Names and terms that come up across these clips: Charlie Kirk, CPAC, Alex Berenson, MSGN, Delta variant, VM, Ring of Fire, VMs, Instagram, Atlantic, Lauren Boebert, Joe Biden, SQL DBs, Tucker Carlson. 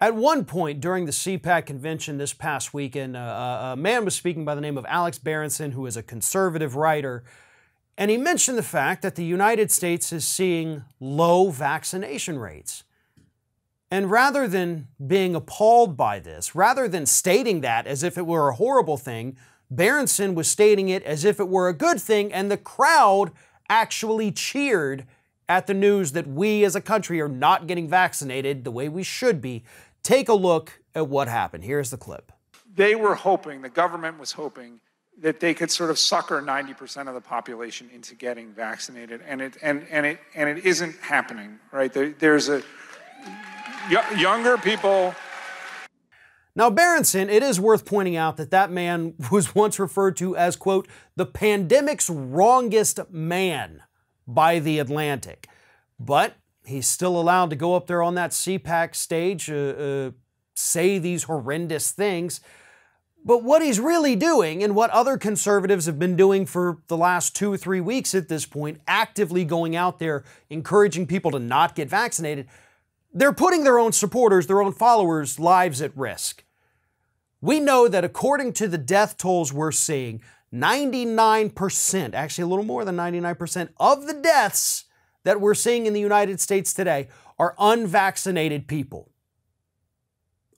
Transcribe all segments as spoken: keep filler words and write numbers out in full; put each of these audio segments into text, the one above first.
At one point during the C PAC convention this past weekend, uh, a man was speaking by the name of Alex Berenson, who is a conservative writer, and he mentioned the fact that the United States is seeing low vaccination rates. And rather than being appalled by this, rather than stating that as if it were a horrible thing, Berenson was stating it as if it were a good thing, and the crowd actually cheered at the news that we as a country are not getting vaccinated the way we should be. Take a look at what happened. Here's the clip. They were hoping, the government was hoping, that they could sort of sucker ninety percent of the population into getting vaccinated, and it and and it and it isn't happening, right? There, there's a younger people. Now, Berenson, it is worth pointing out that that man was once referred to as, quote, the pandemic's wrongest man by the Atlantic, but he's still allowed to go up there on that C PAC stage, uh, uh, say these horrendous things. But what he's really doing, and what other conservatives have been doing for the last two or three weeks at this point, actively going out there, encouraging people to not get vaccinated, they're putting their own supporters, their own followers' lives at risk. We know that according to the death tolls we're seeing, ninety-nine percent, actually a little more than ninety-nine percent of the deaths that we're seeing in the United States today are unvaccinated people.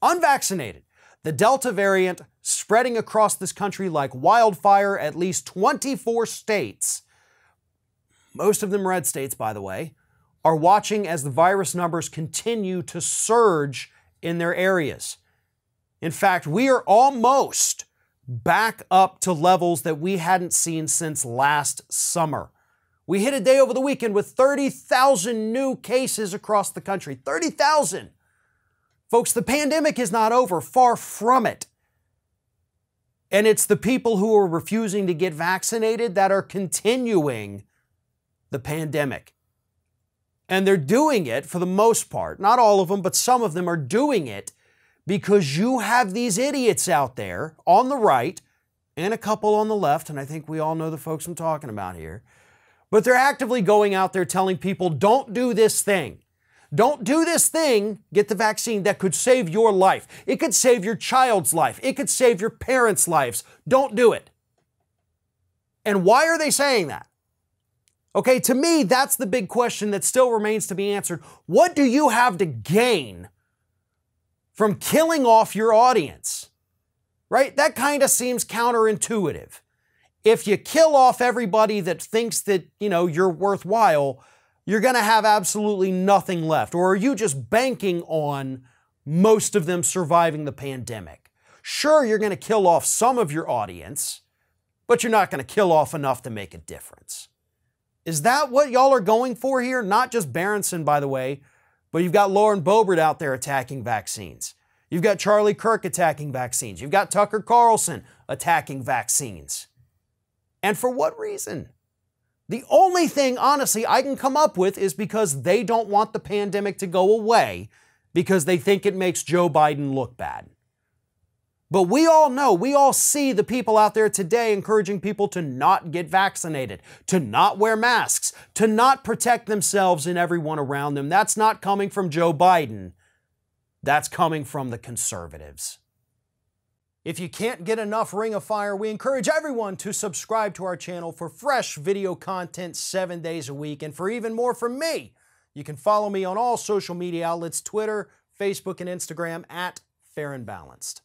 Unvaccinated. The Delta variant spreading across this country like wildfire, at least twenty-four states, most of them red states, by the way, are watching as the virus numbers continue to surge in their areas. In fact, we are almost back up to levels that we hadn't seen since last summer. We hit a day over the weekend with thirty thousand new cases across the country. thirty thousand! Folks, the pandemic is not over. Far from it. And it's the people who are refusing to get vaccinated that are continuing the pandemic. And they're doing it for the most part. Not all of them, but some of them are doing it because you have these idiots out there on the right and a couple on the left, and I think we all know the folks I'm talking about here, but they're actively going out there telling people, don't do this thing. Don't do this thing. Get the vaccine that could save your life. It could save your child's life. It could save your parents' lives. Don't do it. And why are they saying that? Okay, to me, that's the big question that still remains to be answered. What do you have to gain from killing off your audience? Right? That kind of seems counterintuitive. If you kill off everybody that thinks that, you know, you're worthwhile, you're going to have absolutely nothing left. Or are you just banking on most of them surviving the pandemic? Sure, you're going to kill off some of your audience, but you're not going to kill off enough to make a difference. Is that what y'all are going for here? Not just Berenson, by the way, but you've got Lauren Boebert out there attacking vaccines. You've got Charlie Kirk attacking vaccines. You've got Tucker Carlson attacking vaccines. And for what reason? The only thing, honestly, I can come up with is because they don't want the pandemic to go away because they think it makes Joe Biden look bad. But we all know, we all see the people out there today encouraging people to not get vaccinated, to not wear masks, to not protect themselves and everyone around them. That's not coming from Joe Biden. That's coming from the conservatives. If you can't get enough Ring of Fire, we encourage everyone to subscribe to our channel for fresh video content seven days a week. And for even more from me, you can follow me on all social media outlets, Twitter, Facebook, and Instagram at Fair and Balanced.